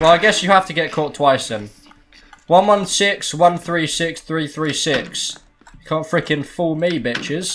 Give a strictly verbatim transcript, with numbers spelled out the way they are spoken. Well, I guess you have to get caught twice then. one one six, one three six, three three six. Can't frickin' fool me, bitches.